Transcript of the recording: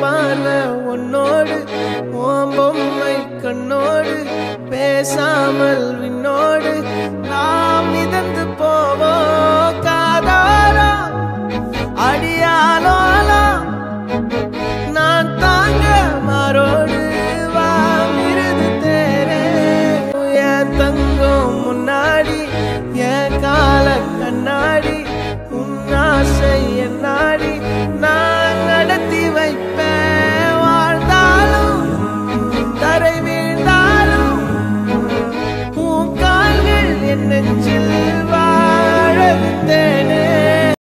பான உன்னோடு ஓம் பொம்மை கண்ணோடு பேசாமல் விண்ணோடு நாம் மிதந்து